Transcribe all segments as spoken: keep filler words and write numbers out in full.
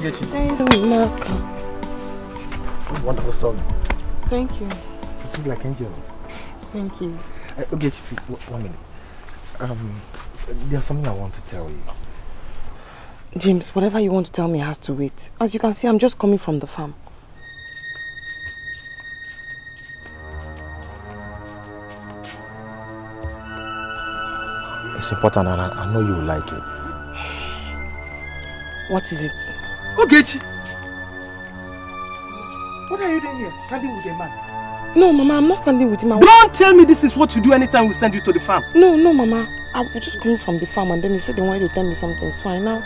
Ogechi. That's a wonderful song. Thank you. You sing like angels. Thank you. Uh, Ogechi, please, one minute. Um, there's something I want to tell you. James, whatever you want to tell me has to wait. As you can see, I'm just coming from the farm. It's important and I, I know you will like it. What is it? Ogechi! What are you doing here? Standing with a man? No, Mama, I'm not standing with him. I Don't tell me this is what you do anytime we send you to the farm. No, no, Mama. I was just coming from the farm and then he said they wanted to tell me something. So I now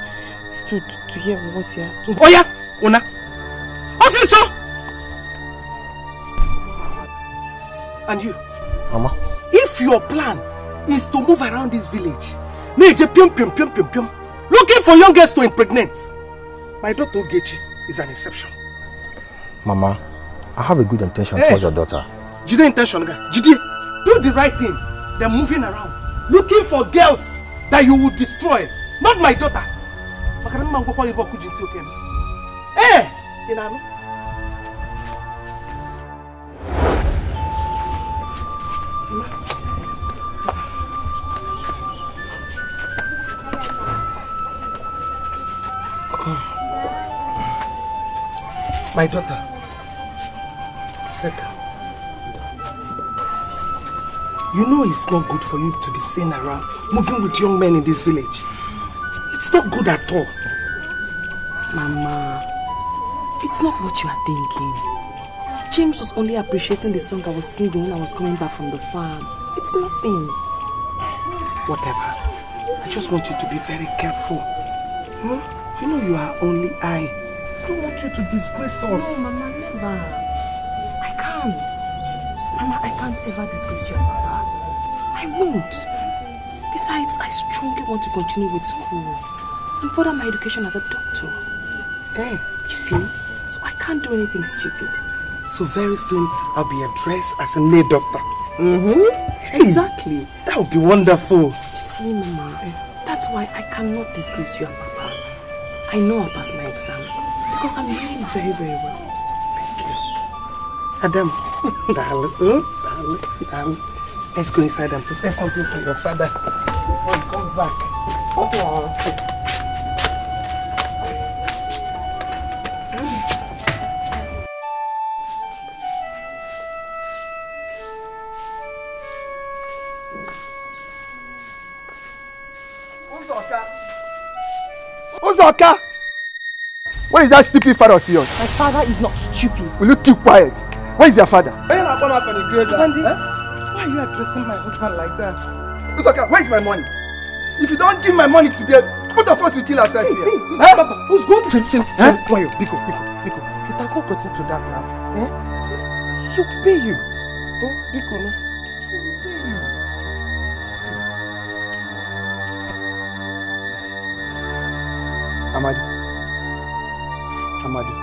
stood to hear what he has to say. Oh yeah! Ona! What's so? And you? Mama? If your plan is to move around this village, looking for young girls to impregnate. My daughter Ogechi is an exception. Mama, I have a good intention hey. towards your daughter. Jide intention, Jide, do the right thing. They're moving around, looking for girls that you would destroy. Not my daughter. Hey, you know. My daughter, sit down. You know it's not good for you to be seen around, moving with young men in this village. It's not good at all. Mama, it's not what you are thinking. James was only appreciating the song I was singing when I was coming back from the farm. It's nothing. Whatever. I just want you to be very careful. Hmm? You know you are only I. I don't want you to disgrace us. No, Mama, never. I can't. Mama, I can't ever disgrace your Papa. I won't. Besides, I strongly want to continue with school and further my education as a doctor. Hey, you see? So I can't do anything stupid. So very soon, I'll be addressed as a lay doctor. Mm-hmm. Hey, exactly. That would be wonderful. You see, Mama, that's why I cannot disgrace your Papa. I know I'll pass my exams. Because I'm doing very, very well. Thank you. Adam, darling, darling, darling. Let's go inside and prepare something for your father before he comes back. Oh. Uzoka! Where is that stupid father of yours? My father is not stupid. Will you keep quiet? Where is your father? Why are you addressing my husband like that? Uzoka, where is my money? If you don't give my money today, both of us will kill ourselves hey, here. Hey, hey, eh? Papa, who's going to kill eh? you? Biko, Biko, Biko. It has not gotten to that now. Eh? He'll pay you. Oh, Biko, no. He'll pay you. Amadi. Amadi,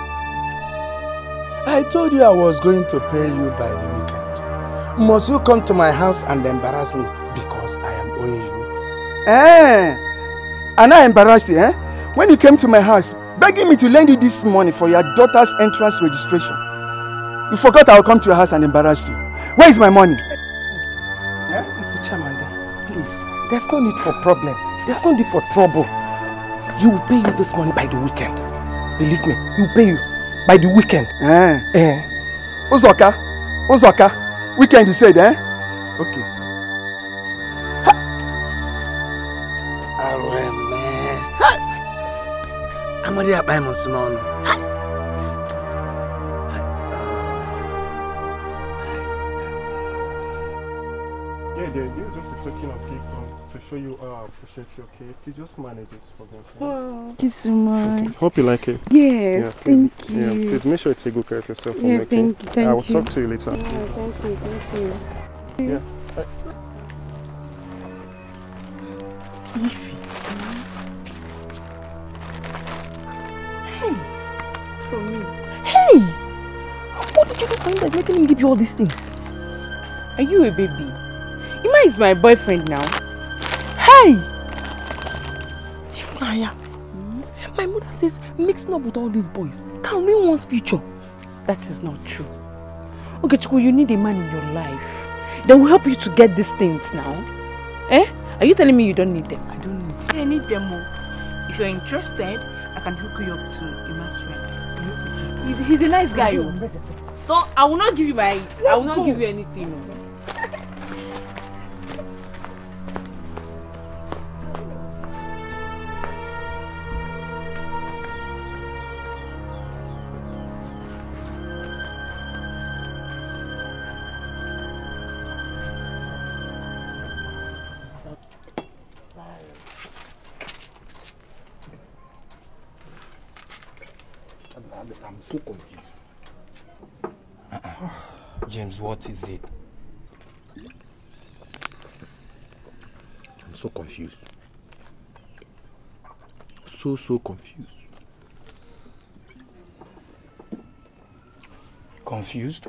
I told you I was going to pay you by the weekend. Must you come to my house and embarrass me because I am owing you? Eh? And I embarrassed you, eh? When you came to my house, begging me to lend you this money for your daughter's entrance registration. You forgot I will come to your house and embarrass you. Where is my money? Eh? Uchamanda, please, there's no need for problem. There's no need for trouble. You will pay you this money by the weekend. Believe me, he will pay you by the weekend. Eh. Eh. Uzoka, Uzoka, weekend you said, eh? Okay. Ha! I'm already at my months now. Ha! Yeah, this is just a token of people to show you how I appreciate your cake. You just manage it for them. Oh, thank you so much. Okay. Hope you like it. Yes, yeah, thank please, you. Yeah, please make sure you take good care of yourself. Yeah, thank you, thank I will you. talk to you later. Yeah, yeah. Thank you, thank you. Yeah. Ify. Hey, for me. Hey, what did you do for him that's making him give you all these things? Are you a baby? Ima is my boyfriend now. Hey! Ifnaya, mm-hmm. My mother says mixing up with all these boys can ruin one's future. That is not true. Okay, Chiku, you need a man in your life that will help you to get these things now. Eh? Are you telling me you don't need them? I don't need them. I need them all. If you're interested, I can hook you up to your man's friend. He's, he's a nice guy. Yo. So I will not give you my. Let's I will not go. give you anything. What is it? I'm so confused. So, so confused. Confused?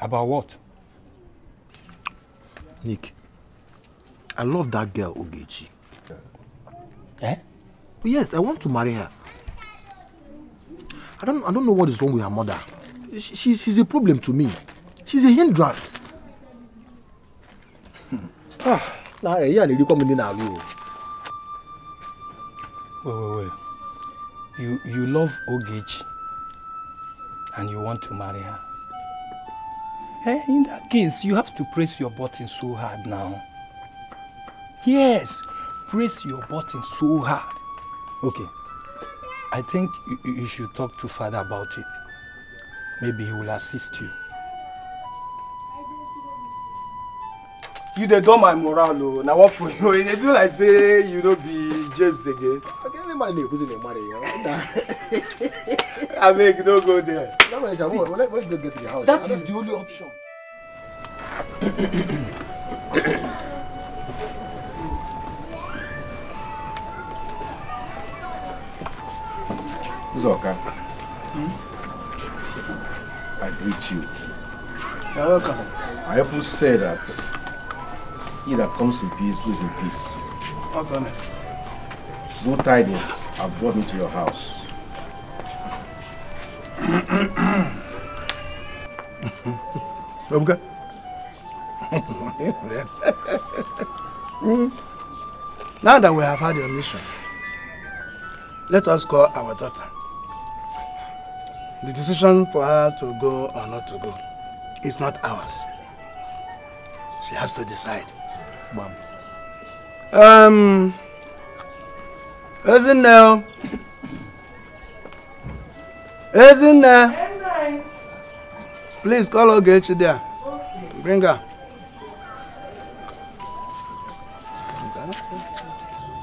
About what? Nick, I love that girl, Ogechi. Eh? Yes, I want to marry her. I don't, I don't know what is wrong with her mother. She, she's a problem to me. She's a hindrance. Ah, now yeah, they come in now. Wait, wait, wait. You, you love Ogechi, and you want to marry her. Hey, in that case, you have to press your button so hard now. Yes, press your button so hard. Okay. I think you, you should talk to father about it. Maybe he will assist you. You dey do my morale o. Now what for you? They do like say you don't be James again. Okay, let me go to marry you. I make no go there. See, let's not get to the house. That is the only option. Uzoka. Hmm? I greet you. You're welcome. I often say that he that comes in peace goes in peace. Well done. Good tidings have brought me to your house. Okay. Now that we have had your mission, let us call our daughter. The decision for her to go or not to go is not ours. She has to decide. Mom. Um. Isn't now? Isn't now? Please call Ogechi there. Okay. Bring her.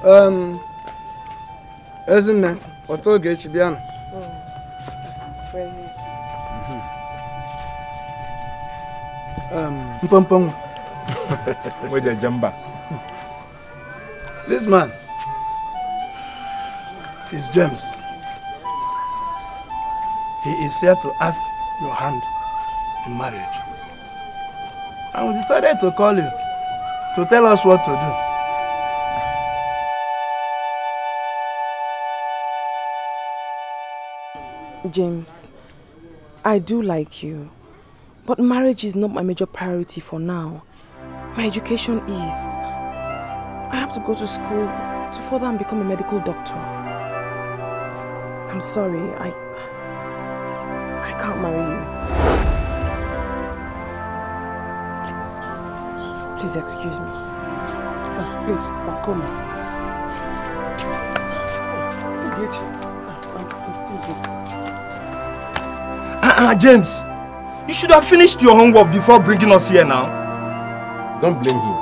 Um. Isn't now? What Ogechi there? Um, Mpompong. With the jamba. This man is James. He is here to ask your hand in marriage. And we decided to call you to tell us what to do. James, I do like you, but marriage is not my major priority for now. My education is. I have to go to school to further and become a medical doctor. I'm sorry, I... I can't marry you. Please excuse me. Oh, please, I'm coming. Uh, James, you should have finished your homework before bringing us here now. Don't blame him.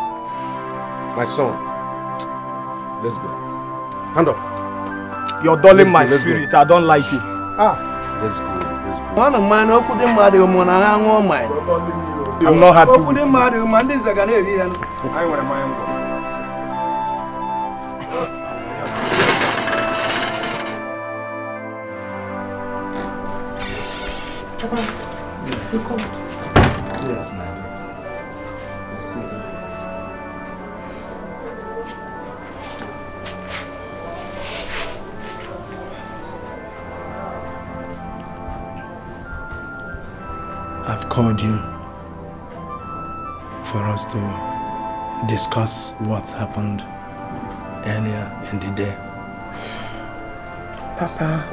My son, let's go. Stand up. You're dulling my spirit. I don't like it. Ah, let's go. Let's go. I'm not happy with you. I want my own. Yes. You come. Yes, my daughter. Yes, sit. I've called you for us to discuss what happened earlier in the day. Papa,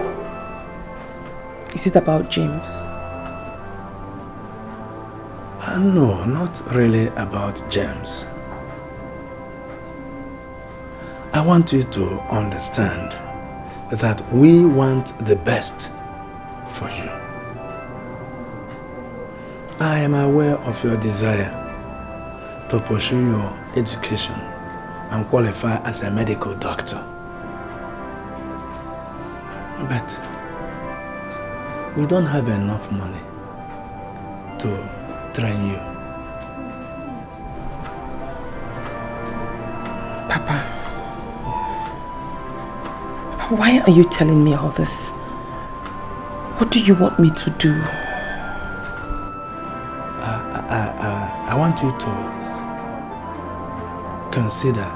is it about James? Uh, no, not really about James. I want you to understand that we want the best for you. I am aware of your desire to pursue your education and qualify as a medical doctor. But we don't have enough money to train you. Papa. Why are you telling me all this? What do you want me to do? Uh, uh, uh, I want you to consider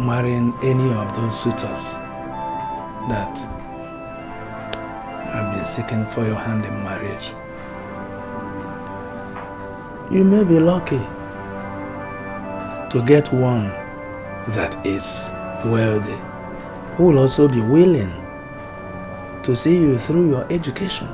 marrying any of those suitors that have been seeking for your hand in marriage. You may be lucky to get one that is wealthy, who will also be willing to see you through your education.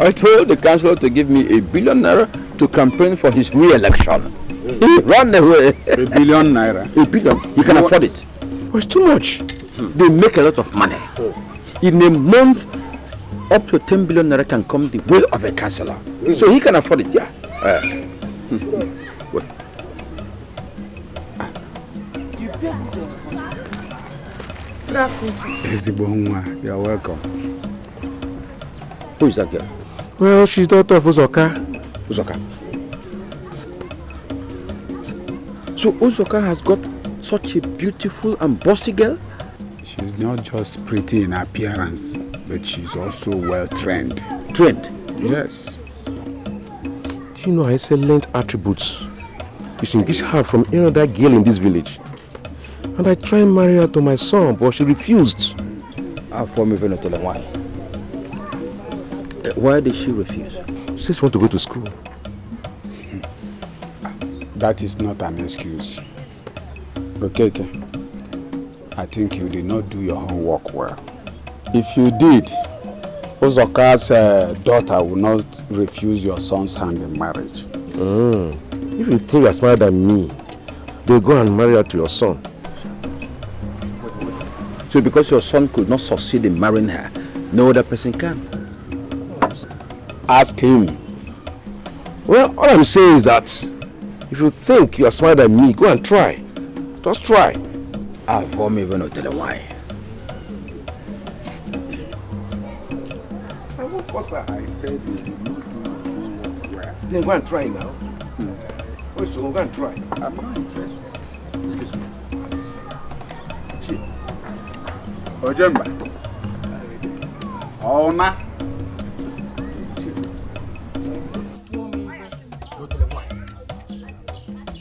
I told the councillor to give me a billion naira to campaign for his re-election. He ran away. A billion naira. A billion. He can afford it. It's too much. They make a lot of money. In a month, up to ten billion naira can come the way of a councillor. Really? So he can afford it, yeah. Uh, hmm. Wait. Ah. You pay me. You're welcome. Who is that girl? Well, she's daughter of Uzoka. Uzoka. So Uzoka has got such a beautiful and bossy girl? She's not just pretty in appearance, but she's also well-trained. Trained? Yes. Do you know her excellent attributes? It's distinguish her from any other girl in this village. And I tried to marry her to my son, but she refused. I'll form even tell her why. Why did she refuse? She says she wants to go to school. That is not an excuse. Okay, okay. I think you did not do your homework well. If you did, Uzoka's uh, daughter will not refuse your son's hand in marriage. Mm. If you think you're smarter than me, they'll go and marry her to your son. So because your son could not succeed in marrying her, no other person can? Ask him. Well, all I'm saying is that if you think you're smarter than me, go and try. Just try. I've home even not tell why. I said you did not do well. Then go and try now. Mm. Also, go and try. I'm not interested. Excuse me. Ojemba. Oma.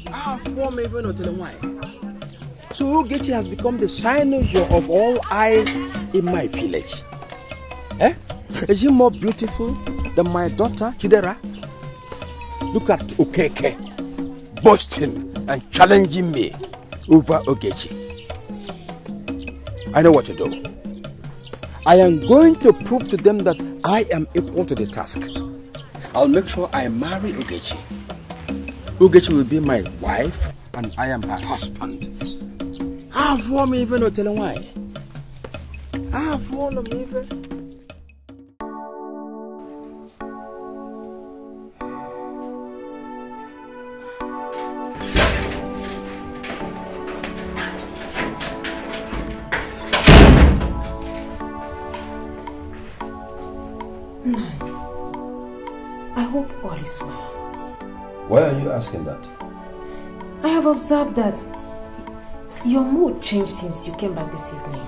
Ah, form even not tell why. So Ogechi has become the signature of all eyes in my village. Eh? Is she more beautiful than my daughter, Chidera? Look at Okeke, boasting and challenging me over Ogechi. I know what to do. I am going to prove to them that I am equal to the task. I'll make sure I marry Ogechi. Ogechi will be my wife and I am her husband. I've won me even no telling why. I've won me even. Why are you asking that? I have observed that your mood changed since you came back this evening.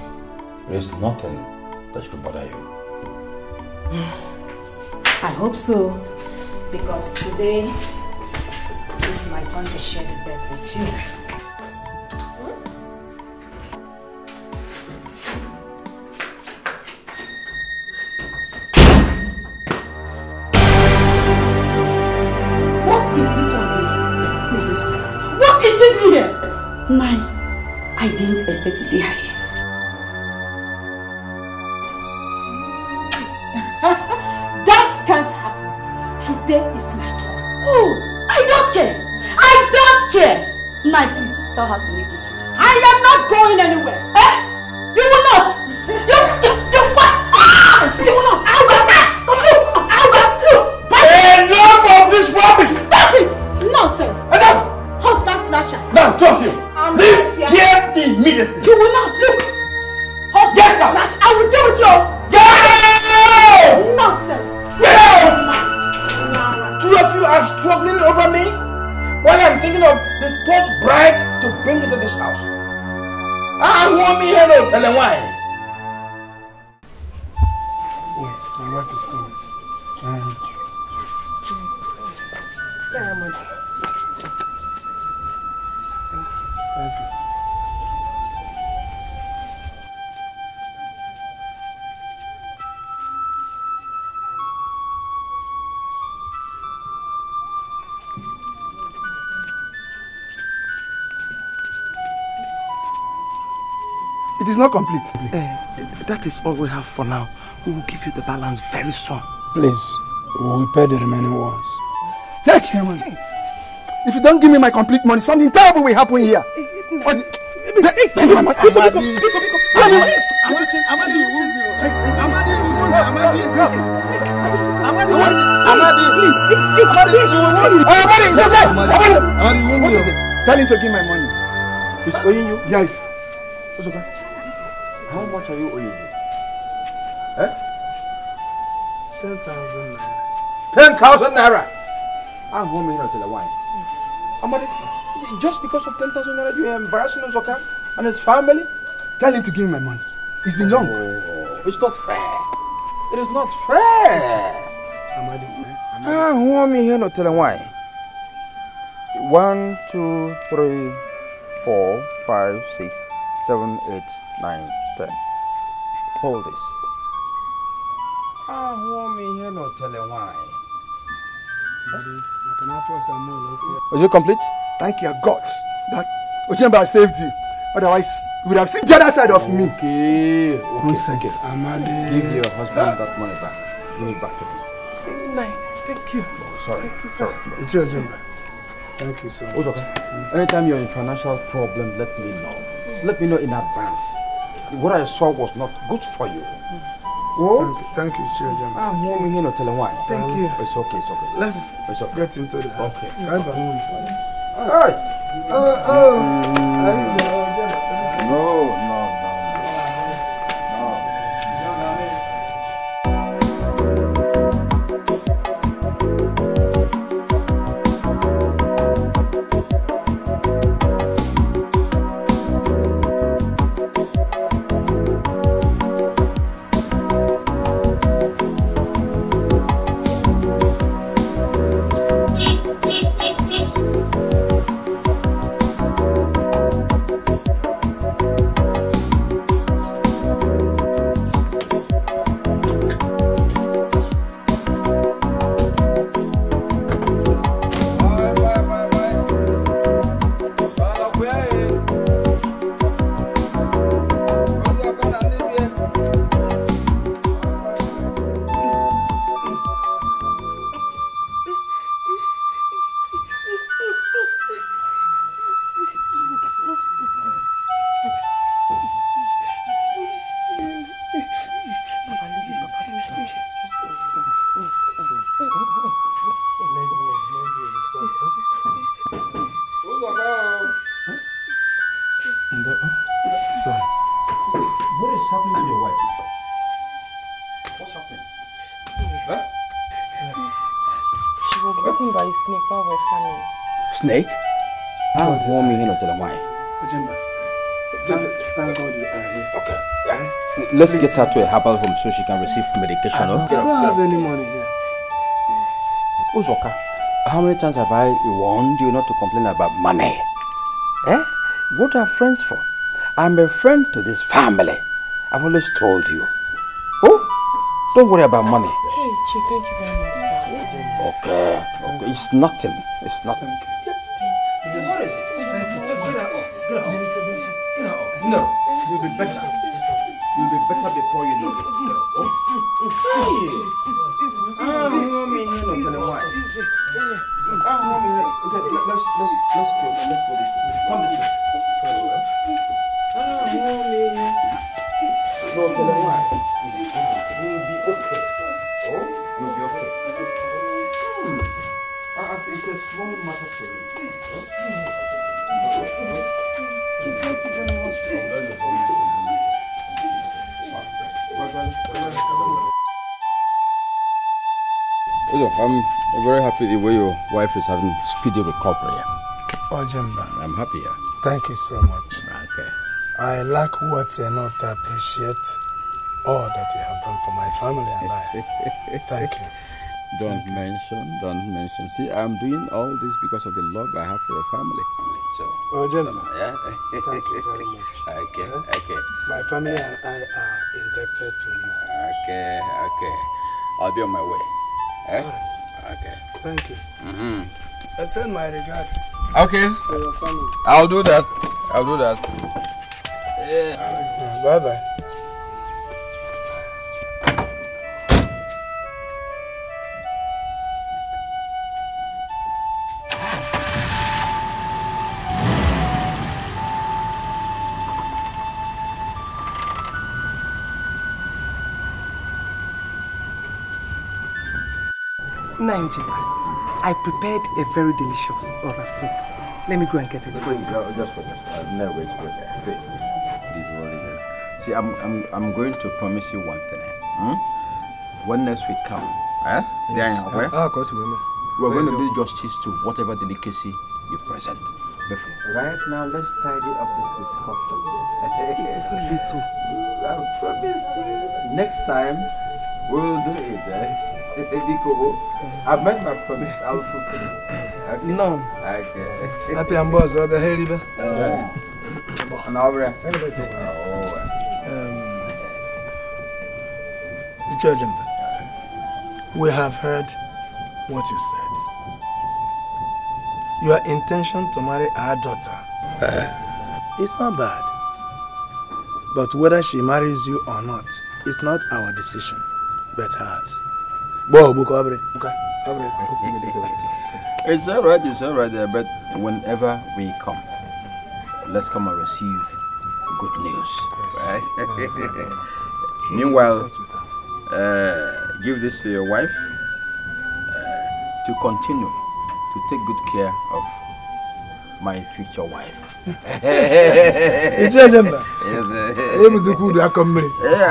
There is nothing that should bother you. I hope so, because today is it's my turn to share the bed with you. Hmm? What is this one? Missus What is she doing here? My, I didn't expect to see her here. That can't happen. Today is my turn. Oh, I don't care. I don't care. My, please tell her to leave this room. I am not going anywhere. Eh? You will not. You, you, you what? Ah! You will not. I will not. You will not. I will not. Enough of this rubbish. Stop it. Nonsense. Enough. Husband snatcher. Now, drop you. Leave here immediately. You will not. Look. Husband snatcher. I will deal with you. Are struggling over me when I'm thinking of the third bride to bring into this house. I want me here, no telling why. Wait, my wife is coming. Mm. Yeah, I'm on. Thank you. It is not complete. Uh, that is all we have for now. We will give you the balance very soon. Please, we will pay the remaining ones. Take him. Hey. If you don't give me my complete money, something terrible will happen here. What is it? Tell him to give my money. He's owing you? Yes. Uzoka. How much are you owing me? Eh? Ten thousand naira. Ten thousand naira? I'm home here till the wine. Amadi, just because of ten thousand naira, you are embarrassing Uzoka and his family? Tell him to give me my money. It's been long. Oh, it's not fair. It is not fair. Amadi, I'm home here till the wine. One, two, three, four, five, six, seven, eight, nine. Hold this. Ah, homie, here no telling why. Was you complete? Thank your gods that Ojemba saved you. Otherwise, you would have seen the other side of okay. me. Okay. Okay. Amadi, give your husband that money back. Give it back to me. Nine. Thank you. Oh, sorry. Thank you, sir. Sorry. It's your Ojemba. Thank you so much. Uzoka, anytime you're in financial problem, let me know. Let me know in advance. What I saw was not good for you. Oh? Thank you, children. Ah, mommy, you know, tell him why. Thank you. It's okay, it's okay. Let's it's okay. get into the house. Okay. All right. Oh, oh. No, no, no. Snake while we're funny. Snake? I'll warm you in until the wine. Thank God you are here. Okay. Let's Please. get her to a herbal home so she can receive medication. I don't, no? I don't have any money here. Uzoka, How many times have I warned you not to complain about money? Eh? What are friends for? I'm a friend to this family. I've always told you. Oh, don't worry about money. Hey, Chi, thank you very much, sir. Okay, okay. It's nothing. It's nothing. What is it? Get out of. Get out of. Get out of. No, you'll be better. You'll be better before you know it. Get out of. Hey! Ah, mommy, you know why? Ah, mommy, okay. Let's let's let's go. Let's go this way. Come this way. Come this way. Ah, mommy. No, tell them why. You'll be okay. Oh, you'll be okay. Ah, it's a small matter for me. I'm very happy the way your wife is having speedy recovery. Ojemba, I'm happy. Thank you so much. Okay. I lack words enough to appreciate all that you have done for my family and I. Thank you. Don't Thank mention, you. don't mention. See, I'm doing all this because of the love I have for your family. So, oh, gentlemen, yeah? Thank you very much. Okay, yeah? okay. My family uh, and I are indebted to you. Okay, okay. I'll be on my way. Eh? All right. Okay. Thank you. Mm-hmm. Extend my regards. Okay. To your family. I'll do that. I'll do that. Yeah. Right. Bye bye. Now, I prepared a very delicious ora soup. Let me go and get it for you. No, just for that. I've never waited for that. See, See I'm, I'm, I'm going to promise you one thing. Hmm? When next we come, eh? Yes. There you are. Ah, of course, we will. We're going to do justice to whatever delicacy you present. Before. Right now, let's tidy up this discomfort. Even little. I promised you. Next time, we'll do it, eh? I've met my promise. I will fulfill it. No. Okay. Happy and boss. I'll be here. Richard Jemba, we have heard what you said. Your intention to marry our daughter, uh, it's not bad. But whether she marries you or not, it's not our decision, but hers. It's all right, it's all right, but whenever we come, let's come and receive good news, right? Meanwhile, uh, give this to your wife uh, to continue to take good care of my future wife. Yeah,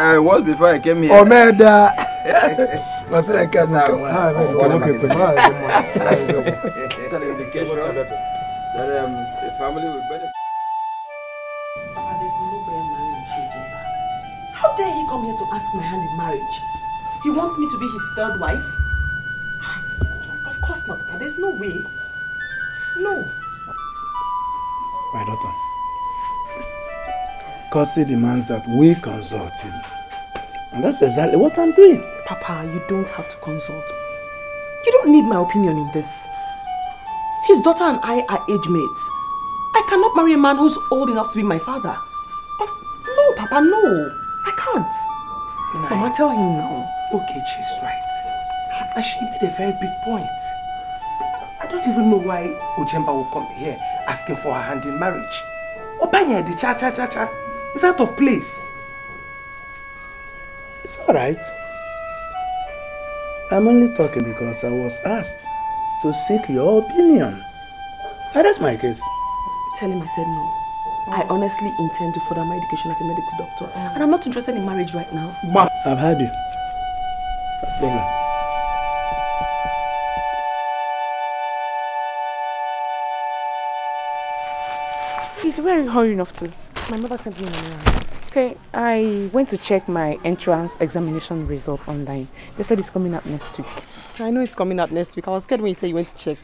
I was before I came here. I said I can't make one. I don't make one. That indication that um, the family will benefit. Papa, there's no bear man in children. How dare he come here to ask my hand in marriage? He wants me to be his third wife? Of course not, Papa. There's no way. No. My daughter, Kosi demands that we consult him. And that's exactly what I'm doing. Papa, you don't have to consult. You don't need my opinion in this. His daughter and I are age mates. I cannot marry a man who's old enough to be my father. I've... No, Papa, no. I can't. Right. Mama, tell him now. Okay, she's right. And she made a very big point. I don't even know why Ojemba will come here asking for her hand in marriage. Obanya, the cha-cha-cha-cha. It's out of place. It's all right. I'm only talking because I was asked to seek your opinion. That is my case. Tell him I said no. I honestly intend to further my education as a medical doctor, and I'm not interested in marriage right now. But I've heard you. No problem. Please, where are you hurrying off to? My mother sent me an errand. Okay, I went to check my entrance examination result online. They said it's coming up next week. I know it's coming up next week. I was scared when you said you went to check.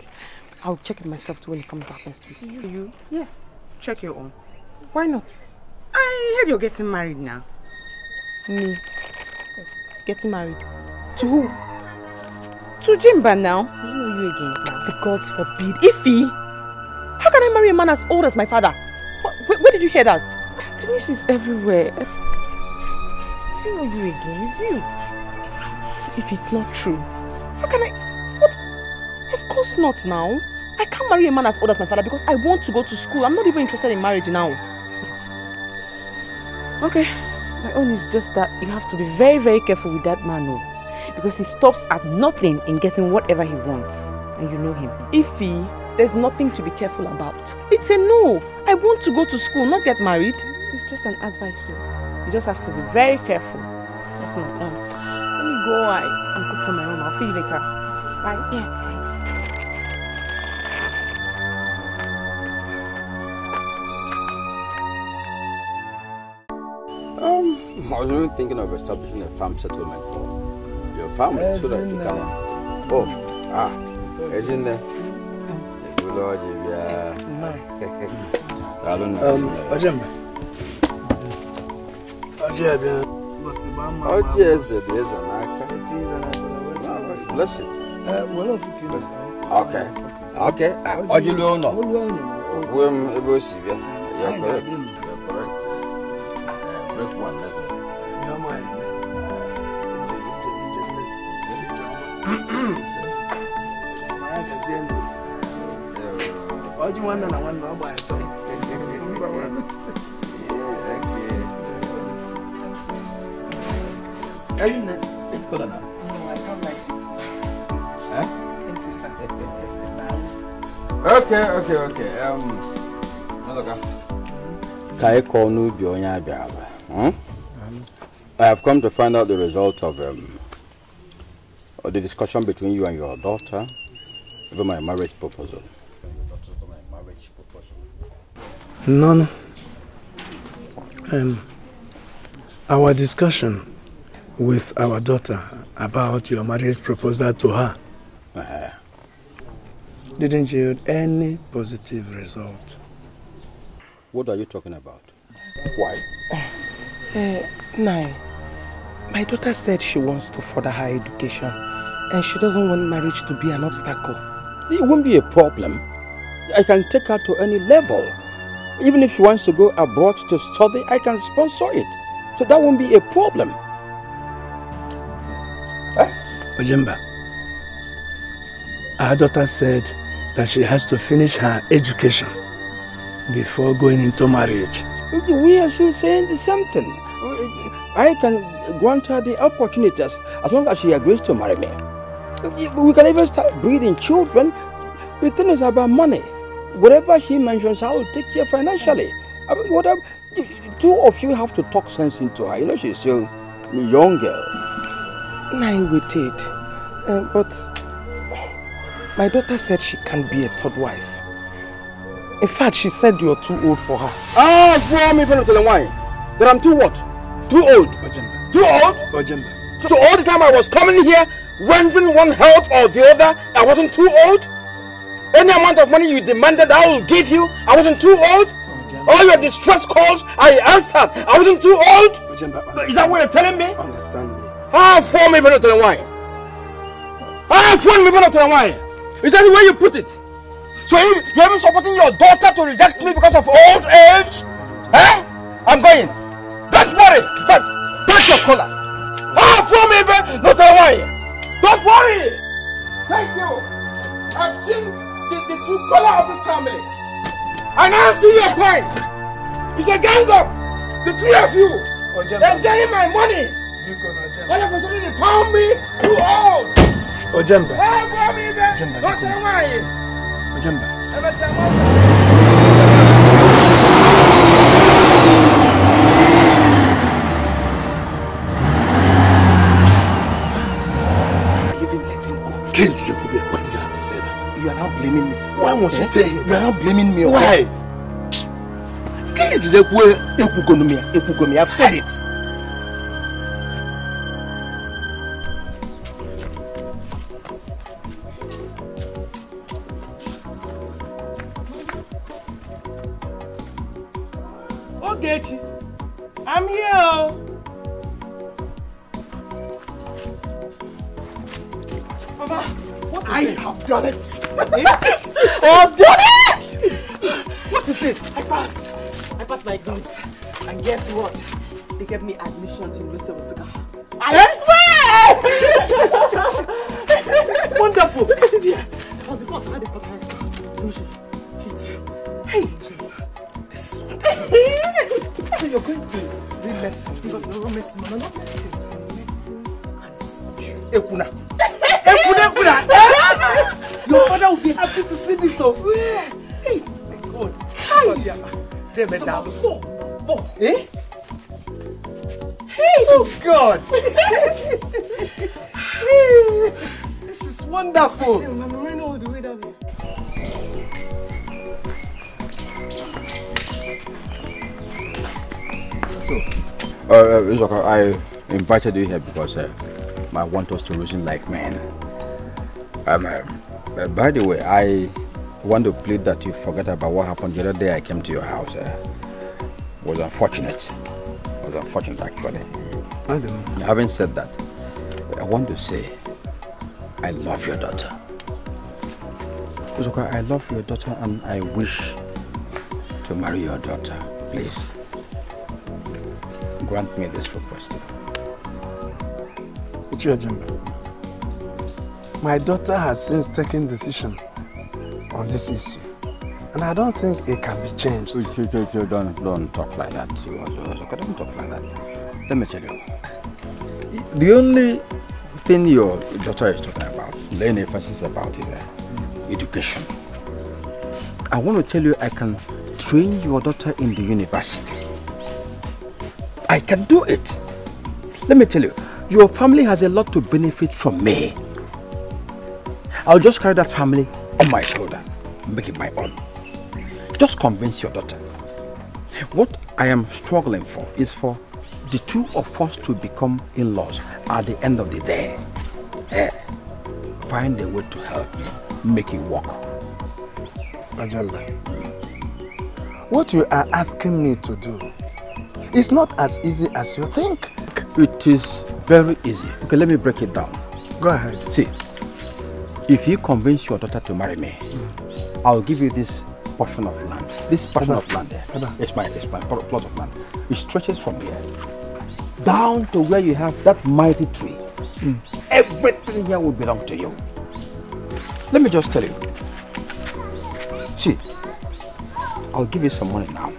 I'll check it myself too when it comes out next week. You? you? Yes. Check your own. Why not? I heard you're getting married now. Me? Yes. Getting married? To who? To Ojemba now. Who are you again? The gods forbid. Ify! How can I marry a man as old as my father? Where, where did you hear that? The news is everywhere. Who are you again? It's you. If it's not true, how can I... What? Of course not now. I can't marry a man as old as my father because I want to go to school. I'm not even interested in marriage now. Okay. My own is just that you have to be very, very careful with that man, no? Because he stops at nothing in getting whatever he wants. And you know him. If he... There's nothing to be careful about. It's a no. I want to go to school, not get married. It's just an advice, you. You just have to be very careful. That's my own. Let me go and cook for my own. I'll see you later. Bye. Yeah. Um, I was even really thinking of establishing a farm settlement for your family as so that you can. Uh, oh, ah, isn't there? Lord, yeah. No. I don't know. Um, Ojemba. Ojemba. Ojemba is the days on Aka. Bless it. Well, of it is. Okay. Okay. Ojemba, no. Ojemba, it was Sibia. You're correct. You're correct. Break one letter. You're mine. I How do you want to know what I'm buying? It's cold enough. No, I don't like it. Huh? Thank you, sir. Okay, okay, okay. Um, Look. I have come to find out the result of um, the discussion between you and your daughter over my marriage proposal. None. Um, our discussion with our daughter about your marriage proposal to her uh, didn't yield any positive result. What are you talking about? Why? Uh, Nai, my daughter said she wants to further her education and she doesn't want marriage to be an obstacle. It won't be a problem. I can take her to any level. Even if she wants to go abroad to study, I can sponsor it. So that won't be a problem. Huh? Ojemba, our daughter said that she has to finish her education before going into marriage. We are still saying the same thing. I can grant her the opportunities as long as she agrees to marry me. We can even start breeding children. The thing is about money. Whatever she mentions, I will take care financially. I mean, whatever, two of you have to talk sense into her. You know, she's still a young girl. I waited, uh, but my daughter said she can't be a third wife. In fact, she said you're too old for her. Ah, from me, from telling why? That I'm too what? Too old. Ojemba. Too old. Ojemba. So all the time I was coming here, rendering one help or the other, I wasn't too old. Any amount of money you demanded, I will give you. I wasn't too old. Ojemba. All your distress calls, I answered. I wasn't too old. Ojemba, is that what you're telling me? Understand me. Ah, for me, not telling why. Ah, for me, not telling why. Is that the way you put it? So you, you're even supporting your daughter to reject me because of old age? Eh? I'm going. Don't worry. Don't. That's your collar. Ah, for me, not telling why. Don't worry. Thank you. I've seen The, the true color of this family. And I see your point. It's a gang up. The three of you. They're getting my money. All of a sudden they pound me too old. Ojemba. Ojemba. Ojemba. Ojemba. You are now blaming me. Why was you tell him? You are now blaming me. Why? Can I've said it. Ogechi, I'm here. Baba, what I it? have done it. I've done it. What is it? I passed. I passed my exams. And guess what? They gave me admission to University of Uzoka. I eh? swear! Wonderful. I sit here. That was the first I had a first high school. Sit. Hey, this is wonderful. So you're going to read medicine? Because no medicine, no not medicine. Medicine and surgery. Ekuna. Ekuna, Ekuna. Your father will be happy to see this. I swear. Hey, my God. Hi. They made down. Four. Four. Eh? Hey! Oh God! This is wonderful. I see, I'm running all the way down here. So, uh, Uzoka, I invited you here because uh, I want us to reason like men. Um, uh, by the way, I. I want to plead that you forget about what happened the other day I came to your house. Uh, it was unfortunate. It was unfortunate, actually. I don't know. Having said that, I want to say I love your daughter. Uzoka, I love your daughter and I wish to marry your daughter. Please, grant me this request. Ojemba, my daughter has since taken decision on this issue, and I don't think it can be changed. You, you, you don't, don't talk like that. You also, don't talk like that. Let me tell you. The only thing your daughter is talking about, laying emphasis about, is uh, education. I want to tell you, I can train your daughter in the university. I can do it. Let me tell you, your family has a lot to benefit from me. I'll just carry that family on my shoulder, make it my own. Just convince your daughter. What I am struggling for is for the two of us to become in-laws at the end of the day. Hey, find a way to help you, make it work. Ojemba, what you are asking me to do is not as easy as you think. It is very easy. Okay, let me break it down. Go ahead. See. If you convince your daughter to marry me, mm. I'll give you this portion of land. This portion Eba. of land there. Eba. It's my, it's my plot of land. It stretches from here down to where you have that mighty tree. Mm. Everything here will belong to you. Let me just tell you. See, I'll give you some money now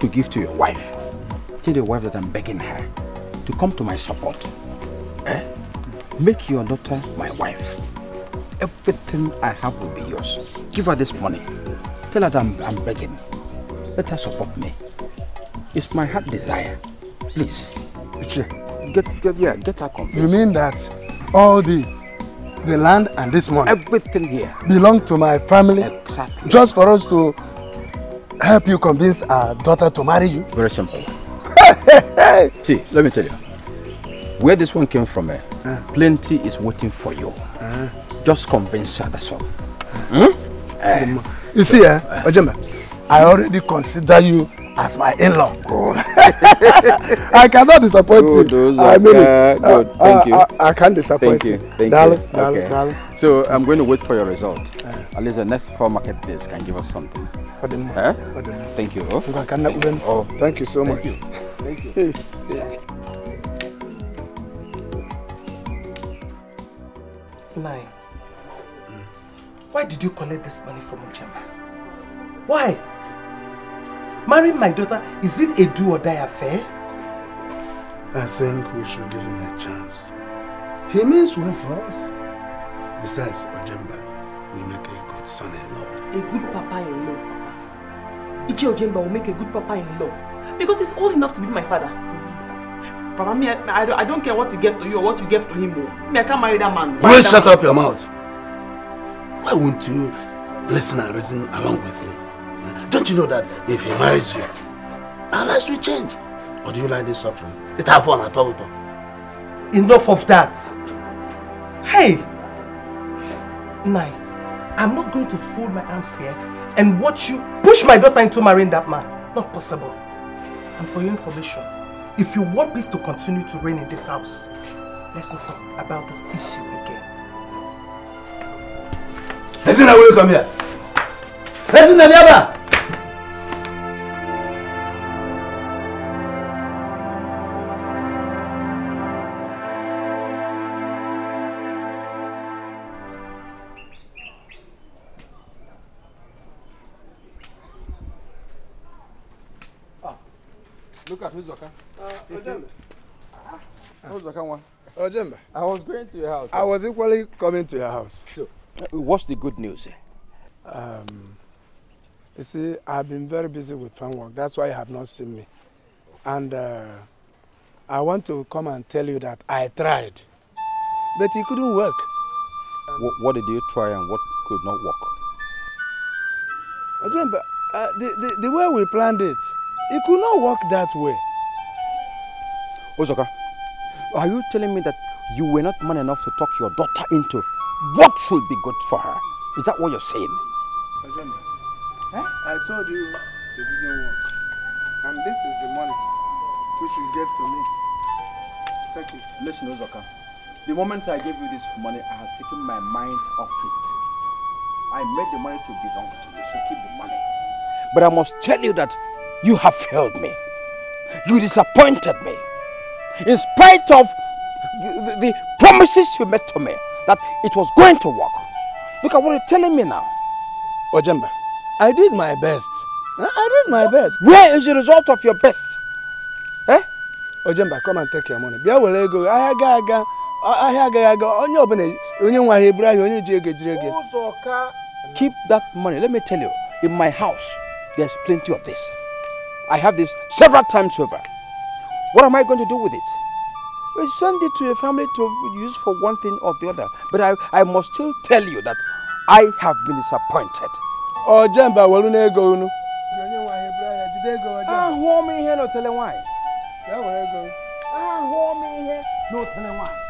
to give to your wife. Mm. Tell your wife that I'm begging her to come to my support. Eh? Make your daughter my wife. Everything I have will be yours. Give her this money. Tell her that I'm, I'm begging. Let her support me. It's my heart desire. Please. Get, get, yeah, get her convinced. You mean that all this, the land and this money, everything here, belong to my family? Exactly. Just for us to help you convince our daughter to marry you? Very simple. See, let me tell you. Where this one came from, eh, uh. plenty is waiting for you. Uh. Just convince her, that's all. Hmm? Uh, you see, eh, uh, Ojemba, I already consider you as my in-law. I cannot disappoint good, you. I mean it. Good, uh, thank you. I, I, I can't disappoint thank you. Thank darling, you. Darling, okay. darling. So I'm going to wait for your result. Uh, At least the next four market days can give us something. Huh? Thank you. Oh, thank you, oh. Thank you so thank much. You. Thank you. Yeah. Nine. Why did you collect this money from Ojemba? Why? Marrying my daughter, is it a do or die affair? I think we should give him a chance. He means well for us. Besides, Ojemba, we make a good son-in-law. A good papa-in-law, Papa. Ichi Ojemba will make a good papa-in-law. Because he's old enough to be my father. Mm-hmm. Papa, me, I, I, don't, I don't care what he gives to you or what you give to him. Me, I can't marry that man. Will you shut up your mouth? Why won't you listen and reason along with me? Don't you know that if he marries you, Our lives will change. Or do you like this suffering? It have fun at all with her. Enough of that. Hey! Nai, I'm not going to fold my arms here and watch you push my daughter into marrying that man. Not possible. And for your information, if you want peace to continue to reign in this house, let's not talk about this issue again. Listen, I will come here. Listen, Namiaba! Look at Uzoka. Uh, Ojemba. How's Uzoka one? Ojemba. I was going to your house. I was equally coming to your house. Sure. What's the good news? Um, you see, I've been very busy with farm work. That's why you have not seen me. And uh, I want to come and tell you that I tried, but it couldn't work. What, what did you try and what could not work? Ojemba, uh, the, the, the way we planned it, it could not work that way. Uzoka, are you telling me that you were not man enough to talk your daughter into what should be good for her? Is that what you're saying? Ojemba, huh? I told you it didn't work. And this is the money which you gave to me. Take it. Listen, Uzoka, the moment I gave you this money, I had taken my mind off it. I made the money to belong to you, so keep the money. But I must tell you that you have failed me. You disappointed me. In spite of the, the promises you made to me that it was going to work. Look at what you're telling me now. Ojemba, I did my best. I did my best. Where is the result of your best? Eh? Ojemba, come and take your money. Bia wele go. Ayaga aga. Ayaga aga. Onye obene. Onye nwahebra. Onye jege jege. Keep that money. Let me tell you. In my house, there's plenty of this. I have this several times over. What am I going to do with it? Well, send it to your family to use for one thing or the other. But I, I must still tell you that I have been disappointed. Oh, Jamba, where did you go? Ah, home in here, no telling why. Yeah, where go? Ah, home in here, no telling why.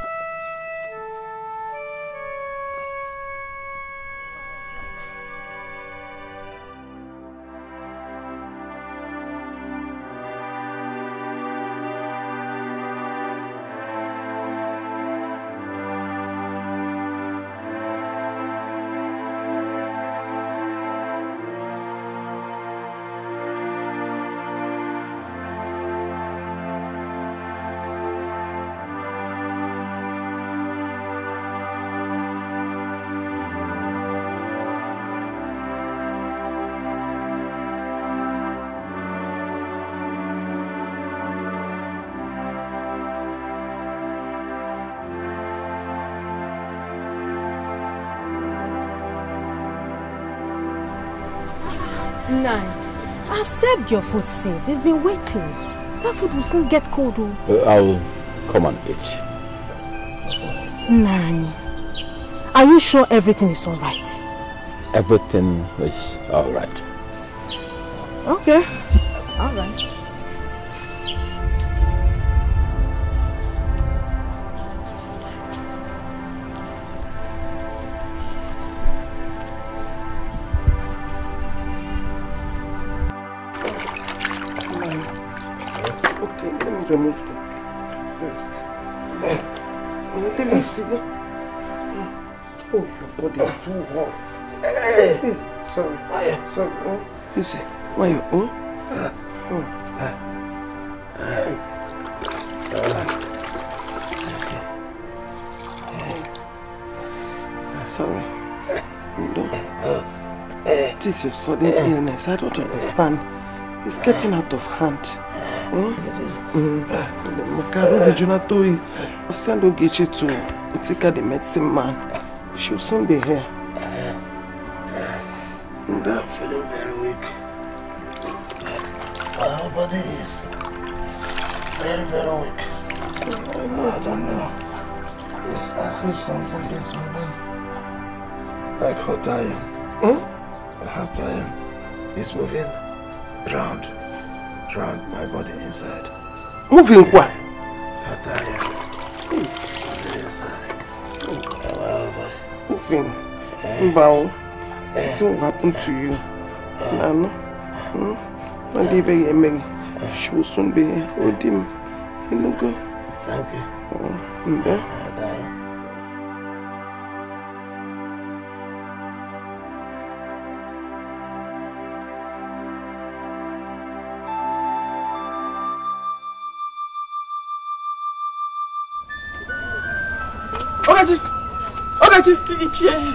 Nine. I've served your food since. It's been waiting. That food will soon get cold. Uh, I'll come and eat. Nine. Are you sure everything is all right? Everything is all right. Okay. All right. Remove them first. Let me see them. Oh, your body is too hot. Sorry. Sorry. Oh, you see, why you oh? Oh. Ah. Sorry. No. This is your sudden illness. I don't understand. It's getting out of hand. Makaro Rejunato, send Ogechi to Utika the medicine man. She'll soon be here. I'm feeling very weak. My whole body is very, very weak. I don't know. It's as if something is moving. Like hot iron. Hmm? Hot iron is moving round. drowned my body inside. Moving what? Moving. Bow. Nothing will happen to you. Nana. My baby, Emeg. She will soon be here. Odim. You know, go. Thank you. Oh,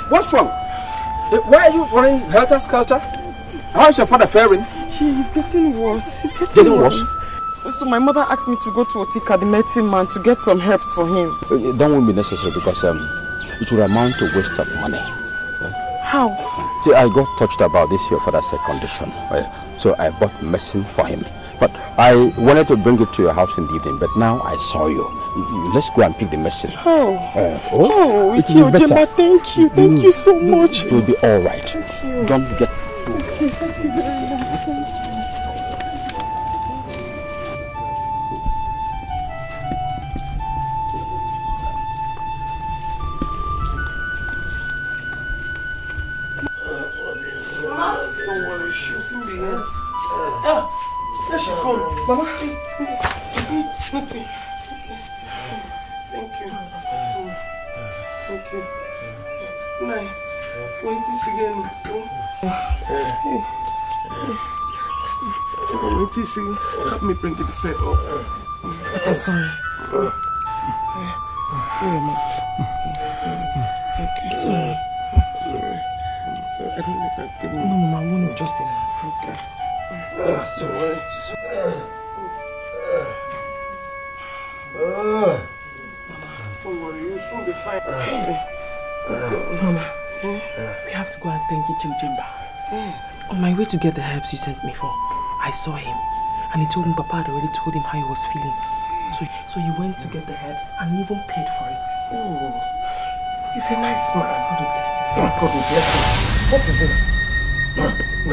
what's wrong? Why are you running helter-skelter? How is your father faring? He's getting worse. He's getting, getting worse. worse. So my mother asked me to go to Otika, the medicine man, to get some herbs for him. Uh, that won't be necessary because um, it will amount to waste of money. Uh, How? See, I got touched about this your father's condition, uh, so I bought medicine for him. But I wanted to bring it to your house in the evening, but now I saw you. Let's go and pick the medicine. Oh, uh, oh, oh it's it Ojemba, thank you, thank mm. you so much. It will be all right. Thank you. Don't get. Okay, thank you very much. Help me bring it set up. I'm sorry. Okay, sorry. Sorry. Sorry. I don't know if I've given. No, my one is just enough. Okay. I'm sorry. Mama, don't worry. You'll soon be fine. Mama, we have to go and thank Ojemba. On my way to get the herbs you sent me for, I saw him. And he told me Papa had already told him how he was feeling. So, so he went to get the herbs and he even paid for it. Oh, he's a nice man. God bless him. God bless him. What is it?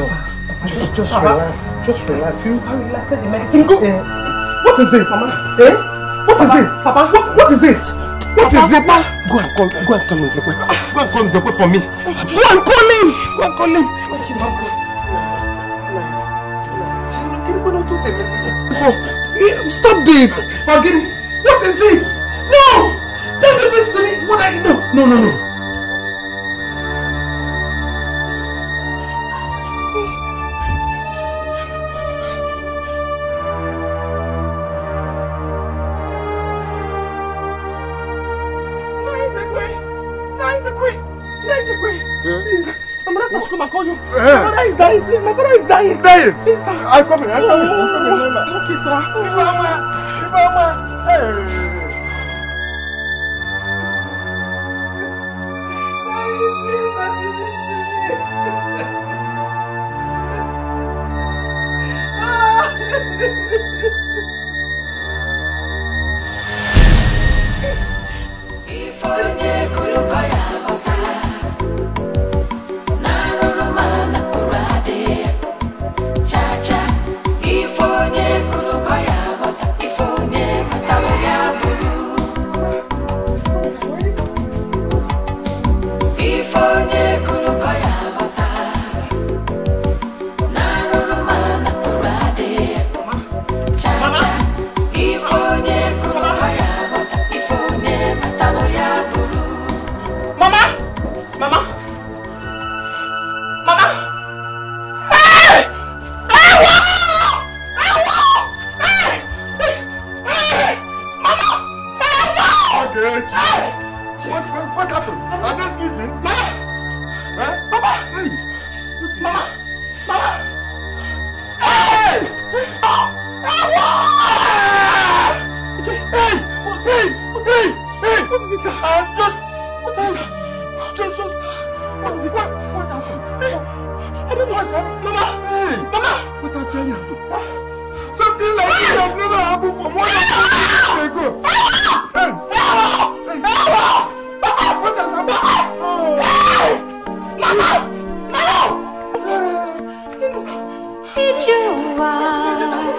No. Papa, just, just Papa. relax. Just relax. You can't relax. Let the medicine go. Eh? What is it, Mama? Eh? What Papa. is it? Papa? What, what is it? What Papa. is it? Papa? Go and call. Go and call Nzekwe. Go and call Nzekwe for me. Go and call him. Go and call him. Thank you, Mama. Stop this! Forget. What is it? No! Don't do this to me! What are you? No! No! No! No! Dying, please, my father is dying. Dying? Please, sir. I'm coming, I'm coming. I'm coming, Mama. Okay, sir. Mama, Mama. Hey. You are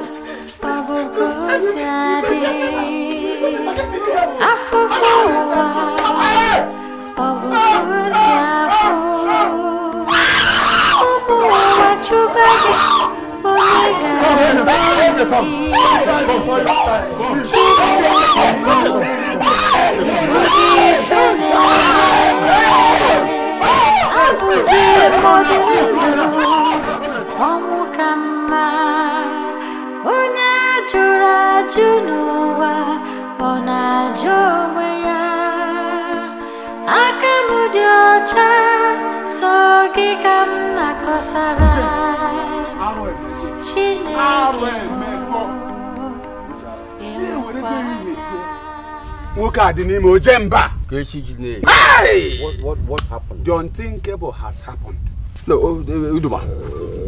Ojemba. Hey! What, what, what happened? The unthinkable has happened. No, Uduma,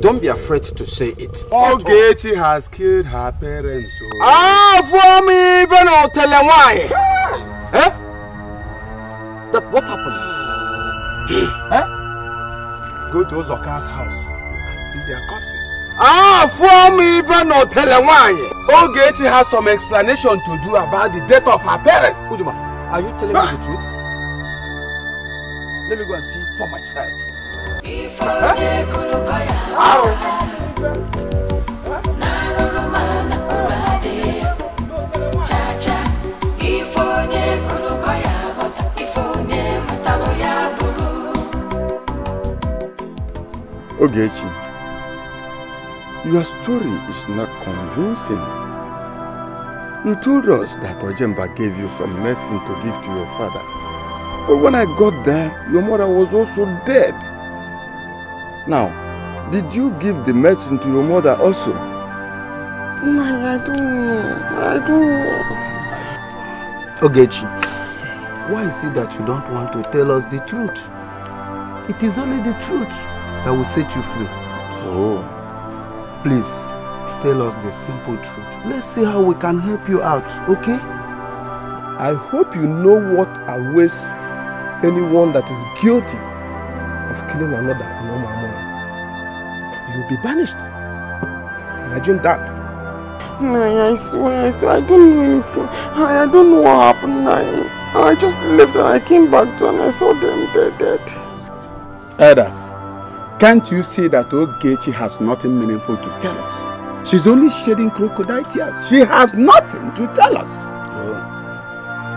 don't be afraid to say it. Ogechi has killed her parents. So... Ah, for me, even I'll tell them why. Eh? That what happened? Eh? Go to Uzoka's house and see their corpses. Ah, for me, even I'll tell them why. Ogechi has some explanation to do about the death of her parents. Uduma, are you telling ah. me the truth? Let me go and see for myself. Huh? Ow. Ogechi, your story is not convincing. You told us that Ojemba gave you some medicine to give to your father. But when I got there, your mother was also dead. Now, did you give the medicine to your mother also? No, I don't. I don't. Ogechi, why is it that you don't want to tell us the truth? It is only the truth that will set you free. Oh. Please. Tell us the simple truth. Let's see how we can help you out, okay? I hope you know what awaits anyone that is guilty of killing another in Omamura. You will be banished. Imagine that. No, I swear, I swear, I don't know anything. I, I don't know what happened. I, I just left and I came back to and I saw them dead, dead. Elders, can't you see that Ogechi has nothing meaningful to tell us? She's only shedding crocodile tears. She has nothing to tell us. Oh.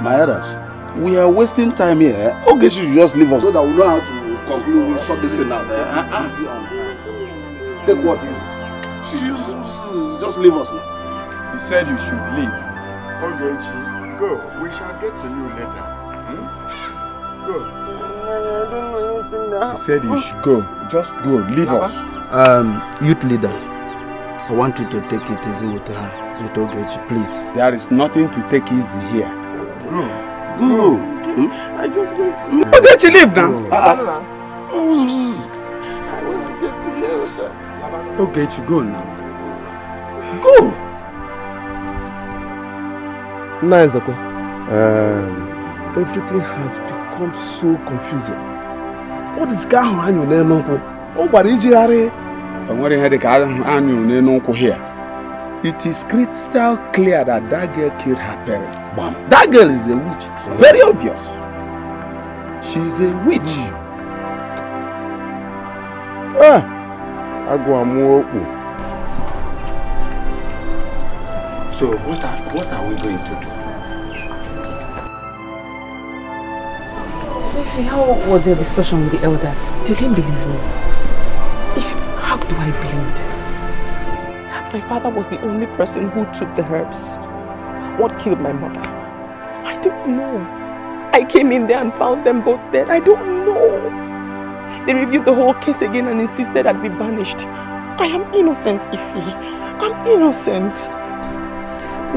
My elders, we are wasting time here. Okay, she should just leave us so that we know how to conclude. We'll sort this thing out. Eh? Uh -uh. Take what is. She should just leave us now. He said you should leave. Okay, she, go. We shall get to you later. Hmm? Go. I don't know anything now. He said you should go. Just go. Leave Napa? us. Um, youth leader. I want you to take it easy with her, with Ogechi, please. There is nothing to take easy here. Go. Go. Hmm? I just want to... Ogechi, leave now. Oh. Uh, I want to get to you, sir. Ogechi, go now. Go. Now, Ezeko. Um, everything has become so confusing. What is going on in your name? Oh, but it's It is crystal clear that that girl killed her parents. Bam. That girl is a witch. It's very obvious. She's a witch. Mm. Ah. Aguamuoku. So what are what are we going to do? Okay, how was your discussion with the elders? They didn't believe me. How do I bleed? My father was the only person who took the herbs. What killed my mother? I don't know. I came in there and found them both dead. I don't know. They reviewed the whole case again and insisted I'd be banished. I am innocent, Ife. I'm innocent.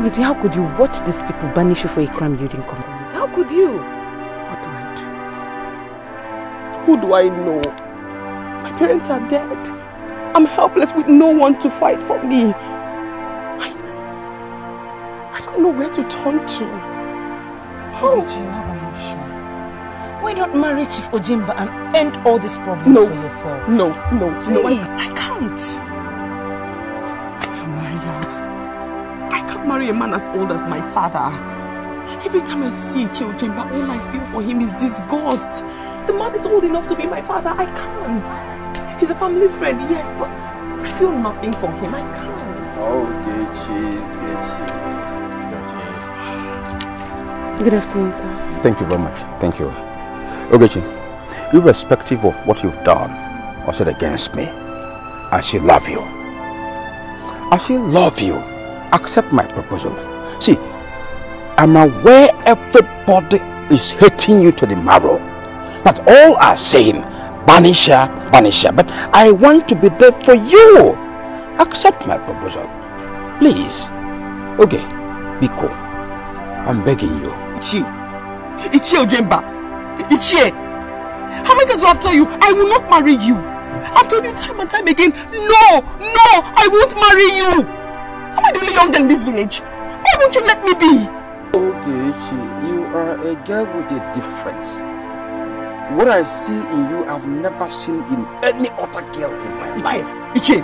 Ogechi, how could you watch these people banish you for a crime you didn't commit? How could you? What do I do? Who do I know? My parents are dead. I'm helpless with no one to fight for me. I, I don't know where to turn to. How oh. did you have an option? Why not marry Chief Ojemba and end all these problems no. for yourself? No, no, no. no I, I can't. Funaya, I can't marry a man as old as my father. Every time I see Chief Ojemba, all I feel for him is disgust. The man is old enough to be my father. I can't. He's a family friend, yes, but I feel nothing for him. I can't. Oh, Ogechi. Good afternoon, sir. Thank you very much. Thank you. Ogechi, irrespective of what you've done or said against me, I still love you. I still love you. Accept my proposal. See, I'm aware everybody is hating you to the marrow. But all are saying, banish her, banish her. But I want to be there for you. Accept my proposal. Please. Okay, Biko, I'm begging you. Ichie. Ichie Ojemba. Ichie. How many times do I tell you, I will not marry you? I've told you time and time again, no, no, I won't marry you. Am I the only young girl in this village? Why won't you let me be? Ogechi, you are a girl with a difference. What I see in you, I've never seen in any other girl in my life. Ichie,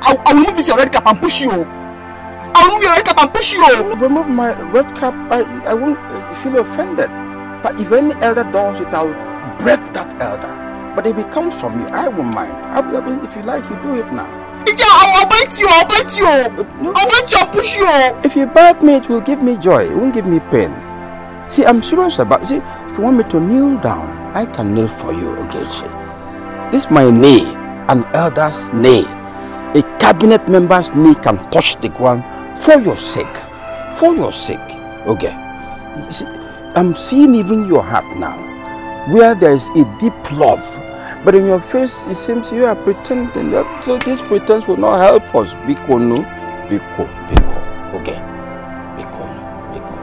I'll, I'll remove this your red cap and push you. I'll remove your red cap and push you. Remove my red cap, I, I won't feel offended. But if any elder does it, I'll break that elder. But if it comes from you, I won't mind. I mean, if you like, you do it now. Ichie, I'll bite you, I'll bite you. No. I'll bite you, I'll push you. If you bite me, it will give me joy. It won't give me pain. See, I'm serious about it. See, if you want me to kneel down, I can kneel for you, Ogechi. This is my knee, an elder's knee. A cabinet member's knee can touch the ground for your sake. For your sake. Okay. See, I'm seeing even your heart now, where there is a deep love, but in your face it seems you are pretending. So this pretense will not help us. Biko no, Biko, Biko, okay, Biko no, Biko.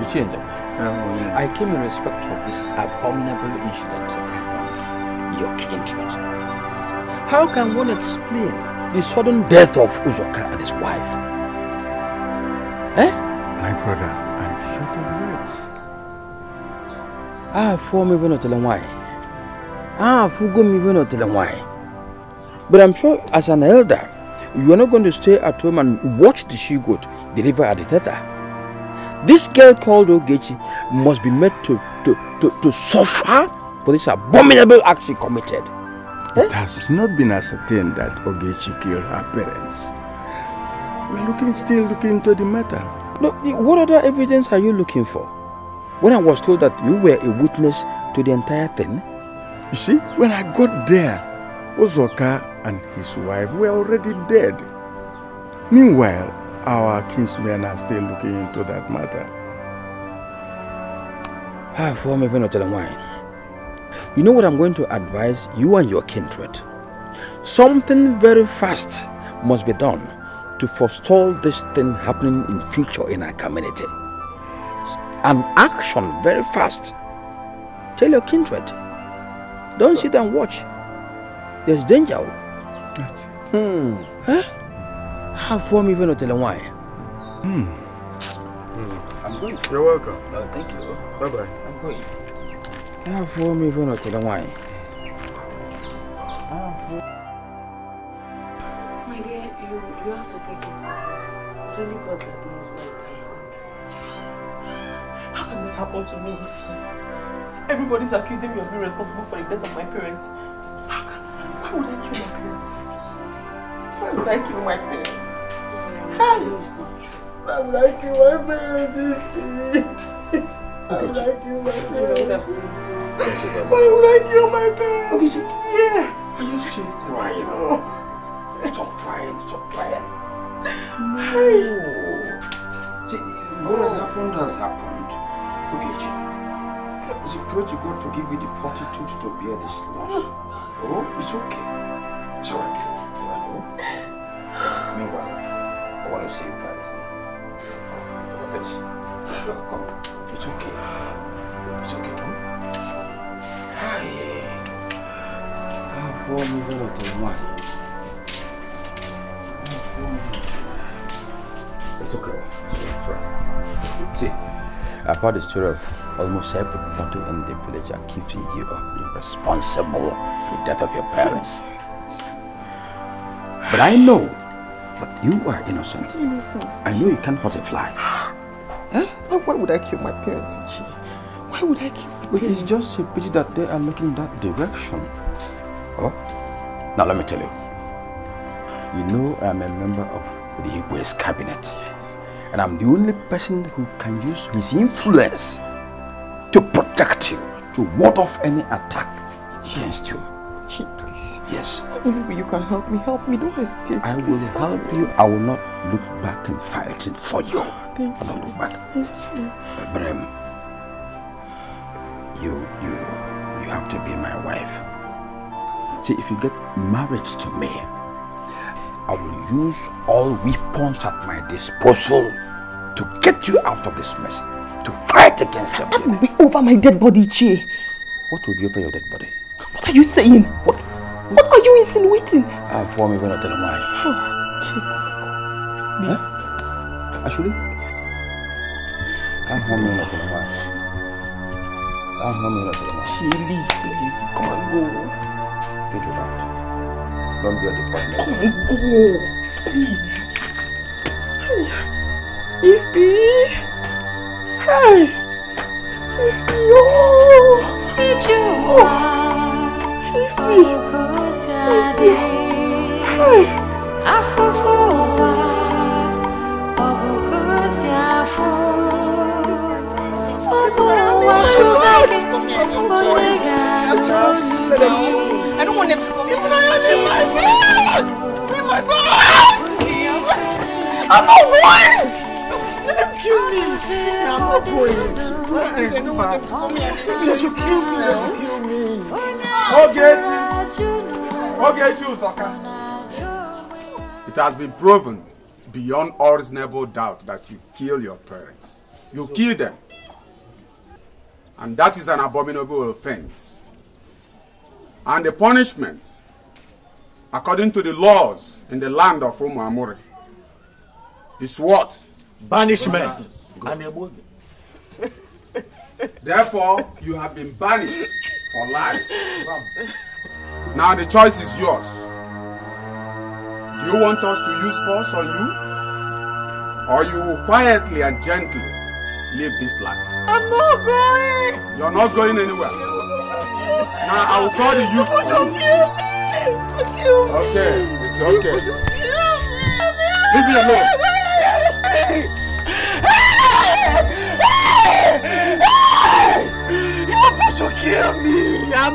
You changed the way. Oh, yeah. I came in respect of this abominable incident about your kindred. How can one explain the sudden death of Uzoka and his wife? Eh? My brother, I'm short of words. Ah, for me, we're not telling why. Ah, for me, we're not telling why. But I'm sure, as an elder, you are not going to stay at home and watch the she-goat deliver at the tether. This girl called Ogechi must be made to to to to suffer for this abominable act she committed. It eh? has not been ascertained that Ogechi killed her parents. We are looking still looking into the matter. No, what other evidence are you looking for? When I was told that you were a witness to the entire thing. You see, when I got there, Uzoka and his wife were already dead. Meanwhile, our kinsmen are still looking into that matter. Ah, for me, not telling why. You know what I'm going to advise you and your kindred? Something very fast must be done to forestall this thing happening in future in our community. An action very fast. Tell your kindred. Don't sit and watch. There's danger. That's it. Hmm. Huh? How for me even not telling why? Hmm. Hmm. I'm going. You're welcome. No, thank you. Bye bye. I'm going. How for me even not telling why? My dear, you you have to take it. It's only God that knows why. How can this happen to me? Everybody's accusing me of being responsible for the death of my parents. How can, why would I kill my parents? Why would I kill my parents? How? Why would I kill my parents? Why would I kill my parents? Why would I kill my parents? Yeah. Are you still crying? Oh. Stop crying, stop crying. No. See, what has happened has happened. Ogechi, it's a prayer to God to give you the fortitude to bear this loss. Oh, it's okay. It's alright. You know. Meanwhile, I want to see you guys. Yes. Come. It's okay. It's okay, no? Hi. I've won me all the money. I've won me. It's okay. It's alright. See. I've heard the story of almost everybody in the village accusing you of being responsible for the death of your parents. But I know that you are innocent. Innocent. I know you can't hurt a fly. Huh? Why would I kill my parents, Ichie? Why would I kill my parents? It's just a pity that they are looking in that direction. Oh? Now let me tell you. You know I'm a member of the Igwe's cabinet. Yes. And I'm the only person who can use his influence to protect you, to ward off any attack against you. Chief, please. Yes. Anyway, you can help me. Help me. Don't hesitate. I please will help, help you. I will not look back and fight it for you. Thank you. I will not look back. Thank you. Uh, but um, you, you, you have to be my wife. See, if you get married to me, I will use all weapons at my disposal to get you out of this mess, to fight against them. That will be over my dead body, Chi. What will be over your dead body? What are you saying? What? What are you insinuating? I have formed even a tell why. Oh, Chief. Leave. Huh? Actually? Yes. I have formed even a tell why. I have formed even a tell why. Chief, leave, please. Come and go. Think about it. Don't be a department. Come and go. Leave. Ify. Hey. Ify. Oh. Oh. Ify, Ify, hey, Afufuwa, Obukosi Afu, Obuwa Chubaki, Obuega Luli. I don't want him to come. He's my boy. He's my boy. I'm not going. Let him kill me. I'm not going. I'm not going. Let you kill me. Let you kill me. Ogechi, Ogechi, Uzoka. It has been proven beyond all reasonable doubt that you kill your parents. You kill them. And that is an abominable offense. And the punishment, according to the laws in the land of Umuamuri, is what? Banishment. Good. Therefore, you have been banished. For life. Now the choice is yours. Do you want us to use force on you? Or you will quietly and gently leave this land? I'm not going! You're not going anywhere. Now I will call the youth for you. Don't kill me! Okay, it's okay. Leave me alone. You kill me! I'm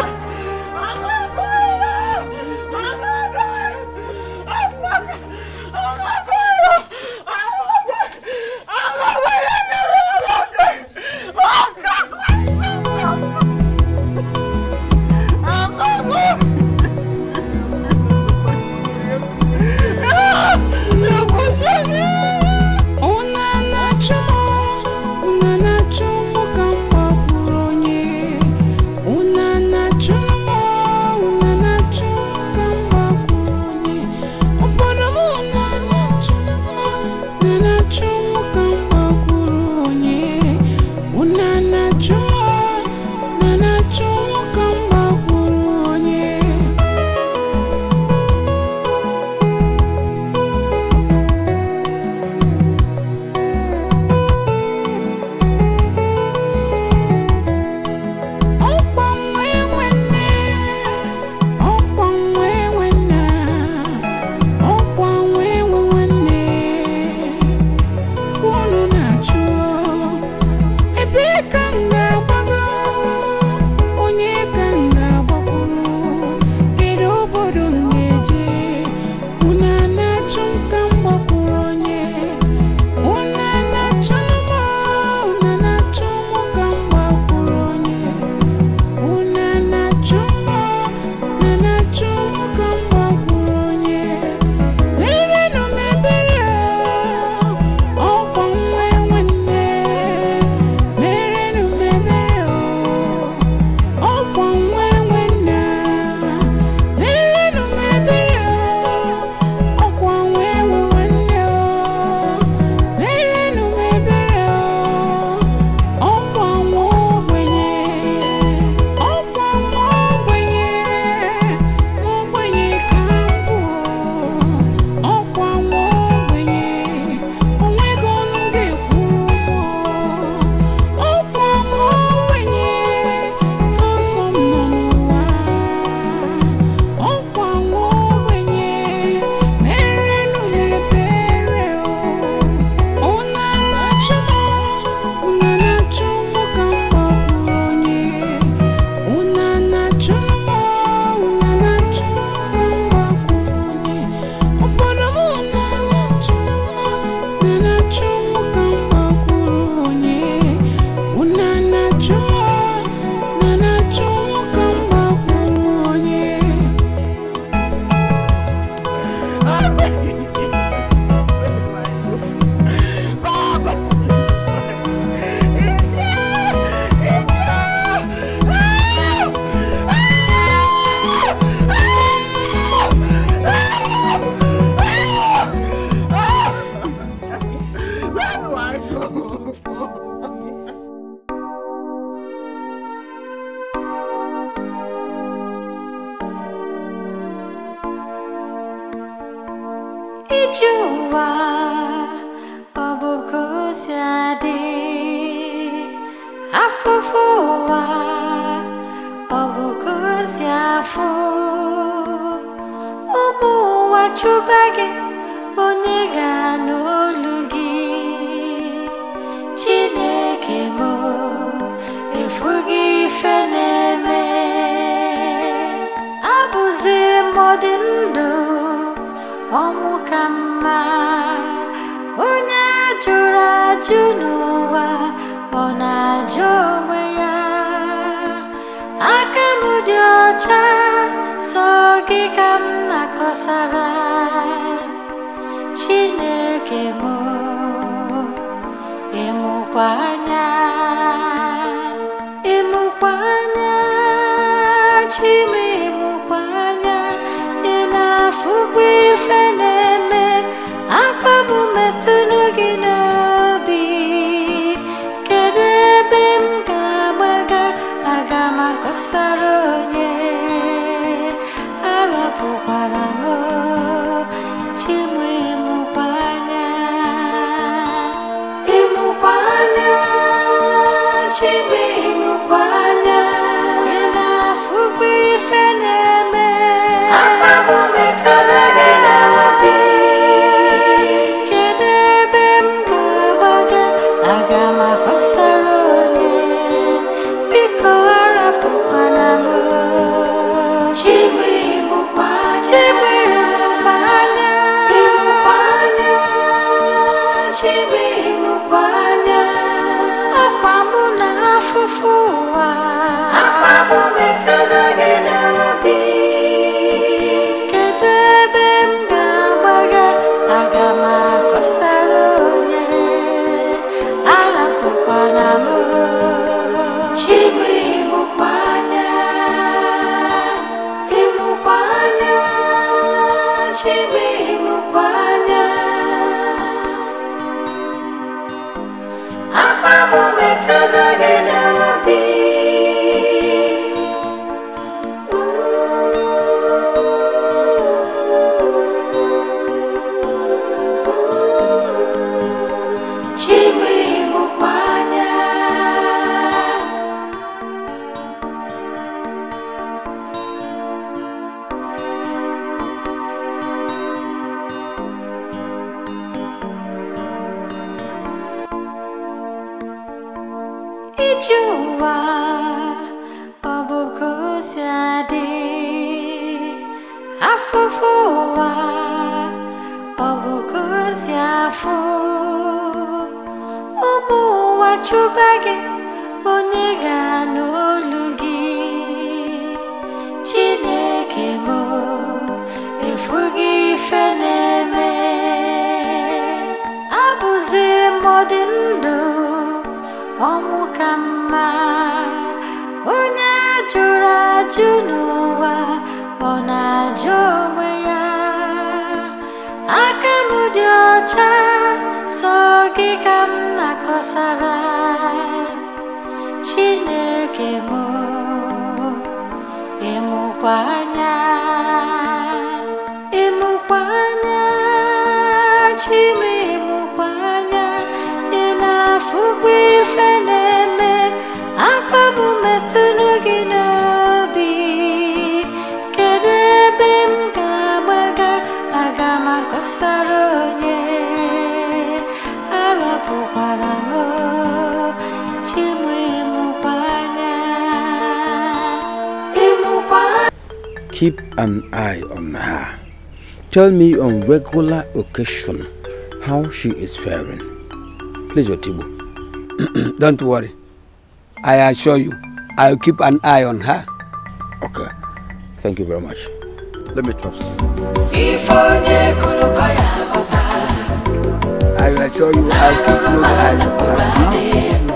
I'm not going! I'm not going! I'm not going! I'm not going! I'm not going! I'm not going! Keep an eye on her. Tell me on regular occasion how she is faring. Please, Otibu. Don't worry. I assure you, I'll keep an eye on her. Okay. Thank you very much. Let me trust you. I assure you, I'll keep an eye on her.